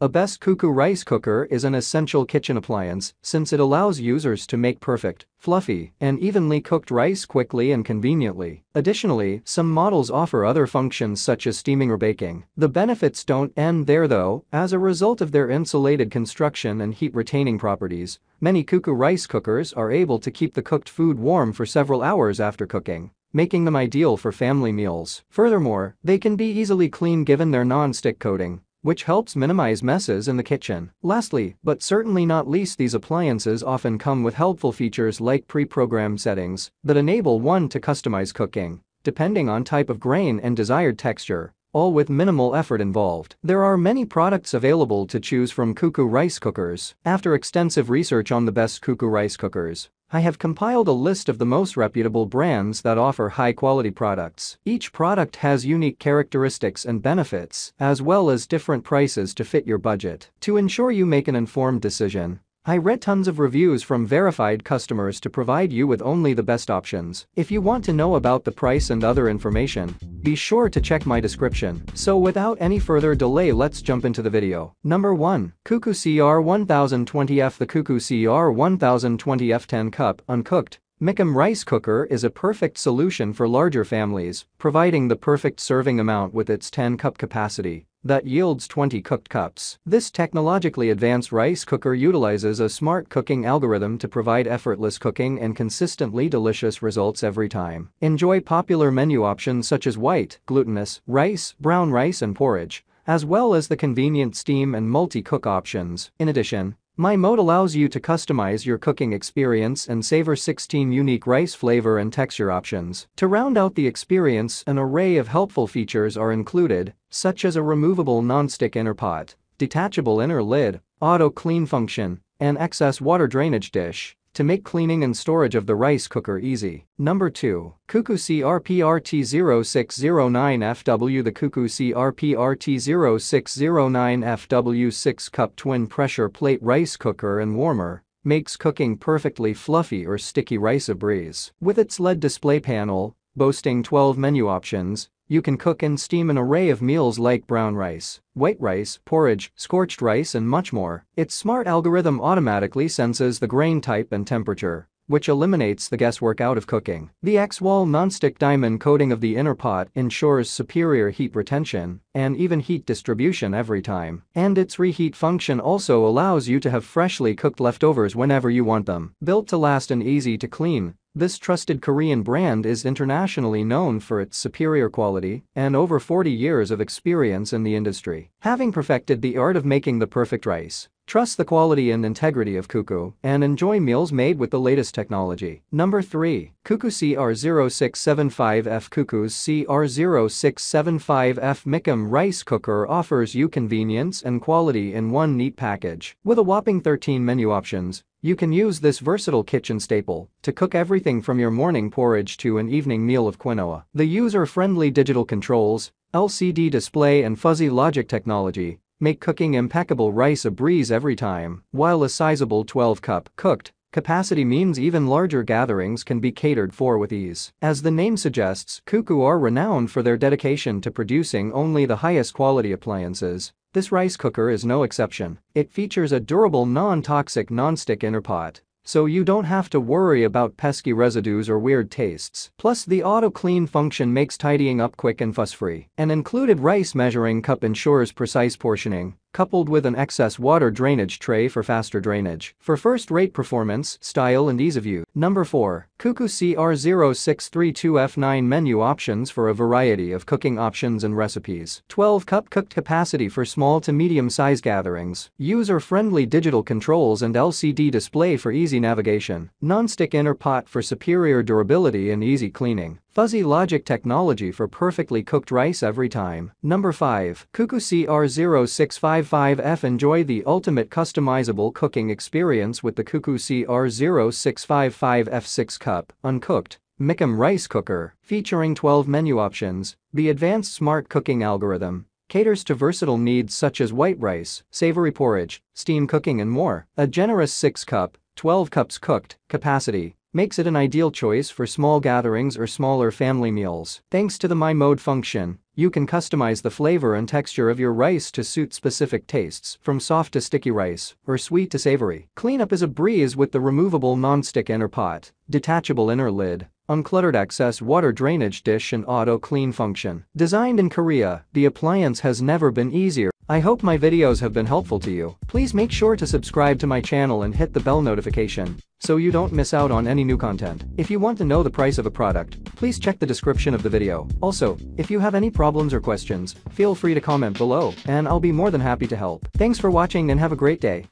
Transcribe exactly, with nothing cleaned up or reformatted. A Best Cuckoo rice cooker is an essential kitchen appliance since it allows users to make perfect, fluffy, and evenly cooked rice quickly and conveniently. Additionally, some models offer other functions such as steaming or baking. The benefits don't end there though, as a result of their insulated construction and heat-retaining properties, many Cuckoo rice cookers are able to keep the cooked food warm for several hours after cooking, making them ideal for family meals. Furthermore, they can be easily cleaned given their non-stick coating, which helps minimize messes in the kitchen. Lastly, but certainly not least, these appliances often come with helpful features like pre-programmed settings that enable one to customize cooking, depending on type of grain and desired texture, all with minimal effort involved. There are many products available to choose from Cuckoo rice cookers. After extensive research on the best Cuckoo rice cookers, I have compiled a list of the most reputable brands that offer high-quality products. Each product has unique characteristics and benefits, as well as different prices to fit your budget. To ensure you make an informed decision, I read tons of reviews from verified customers to provide you with only the best options. If you want to know about the price and other information, be sure to check my description. So without any further delay, let's jump into the video. Number one. Cuckoo C R ten twenty F. The Cuckoo C R ten twenty F ten cup uncooked Micom rice cooker is a perfect solution for larger families, providing the perfect serving amount with its ten cup capacity that yields twenty cooked cups. This technologically advanced rice cooker utilizes a smart cooking algorithm to provide effortless cooking and consistently delicious results every time. Enjoy popular menu options such as white, glutinous rice, brown rice, and porridge, as well as the convenient steam and multi-cook options. In addition, My Mode allows you to customize your cooking experience and savor sixteen unique rice flavor and texture options. To round out the experience, an array of helpful features are included, such as a removable non-stick inner pot, detachable inner lid, auto-clean function, and excess water drainage dish, to make cleaning and storage of the rice cooker easy. Number two. Cuckoo C R P R T zero six zero nine F W. The Cuckoo C R P R T zero six zero nine F W six cup twin pressure plate rice cooker and warmer makes cooking perfectly fluffy or sticky rice a breeze. With its L E D display panel, boasting twelve menu options, you can cook and steam an array of meals like brown rice, white rice, porridge, scorched rice, and much more. Its smart algorithm automatically senses the grain type and temperature, which eliminates the guesswork out of cooking. The X-Wall nonstick diamond coating of the inner pot ensures superior heat retention and even heat distribution every time. And its reheat function also allows you to have freshly cooked leftovers whenever you want them. Built to last and easy to clean, this trusted Korean brand is internationally known for its superior quality and over forty years of experience in the industry. Having perfected the art of making the perfect rice, trust the quality and integrity of Cuckoo and enjoy meals made with the latest technology. Number three. Cuckoo C R zero six seven five F. Cuckoo's C R zero six seven five F Micom rice cooker offers you convenience and quality in one neat package. With a whopping thirteen menu options, you can use this versatile kitchen staple to cook everything from your morning porridge to an evening meal of quinoa. The user-friendly digital controls, L C D display, and fuzzy logic technology make cooking impeccable rice a breeze every time. While a sizable twelve cup cooked capacity means even larger gatherings can be catered for with ease. As the name suggests, Cuckoo are renowned for their dedication to producing only the highest quality appliances. This rice cooker is no exception. It features a durable non-toxic non-stick inner pot, so you don't have to worry about pesky residues or weird tastes. Plus, the auto-clean function makes tidying up quick and fuss-free. An included rice measuring cup ensures precise portioning, coupled with an excess water drainage tray for faster drainage. For first-rate performance, style, and ease of use. Number four. Cuckoo C R zero six three two F nine menu options for a variety of cooking options and recipes. twelve cup cooked capacity for small to medium-sized gatherings. User-friendly digital controls and L C D display for easy navigation. Non-stick inner pot for superior durability and easy cleaning. Fuzzy logic technology for perfectly cooked rice every time. Number five. Cuckoo C R zero six five five F. Enjoy the ultimate customizable cooking experience with the Cuckoo C R zero six five five F six cup, uncooked, Micom rice cooker. Featuring twelve menu options, the advanced smart cooking algorithm caters to versatile needs such as white rice, savory porridge, steam cooking, and more. A generous six cup, twelve cups cooked capacity makes it an ideal choice for small gatherings or smaller family meals. Thanks to the My Mode function, you can customize the flavor and texture of your rice to suit specific tastes, from soft to sticky rice, or sweet to savory. Cleanup is a breeze with the removable nonstick inner pot, detachable inner lid, uncluttered excess water drainage dish and auto-clean function. Designed in Korea, the appliance has never been easier. I hope my videos have been helpful to you. Please make sure to subscribe to my channel and hit the bell notification so you don't miss out on any new content. If you want to know the price of a product, please check the description of the video. Also, if you have any problems or questions, feel free to comment below and I'll be more than happy to help. Thanks for watching and have a great day.